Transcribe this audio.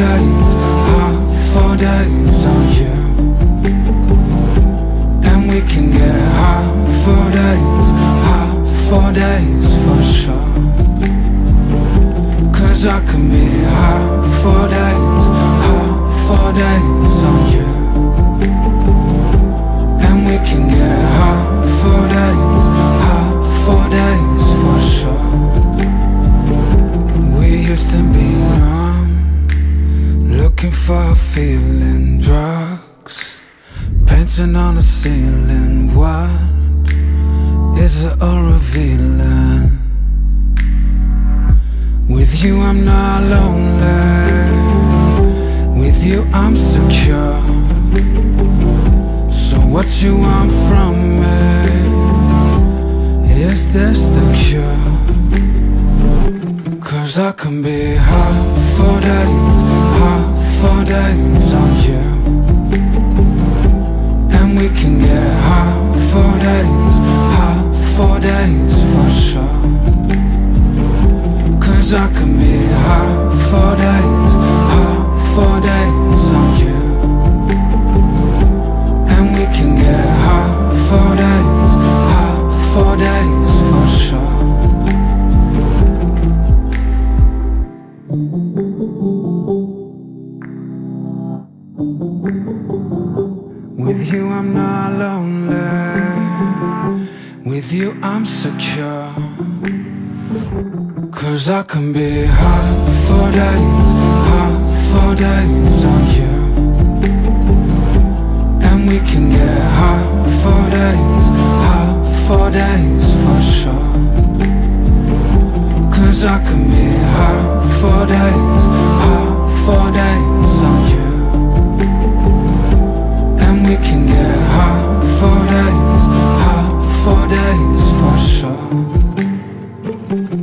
4 days, hot 4 days on you. And we can get hot 4 days for sure. 'Cause I can be hot 4 days on you. And we can get hot 4 days for sure. We used to be numb, looking for feeling drugs, painting on the ceiling. What is it all revealing? With you I'm not lonely, with you I'm secure. So what you want from me? Is this the cure? 'Cause I can be hot 4 days on you. And we can get hot 4 days for sure. 'Cause I can be hot 4 days on you. And we can get hot 4 days for sure. With you I'm not lonely, with you I'm secure. 'Cause I can be hot 4 days on you. And we can get hot 4 days for sure. 'Cause I can be hot 4 days on you. And we can get hot 4 days for sure.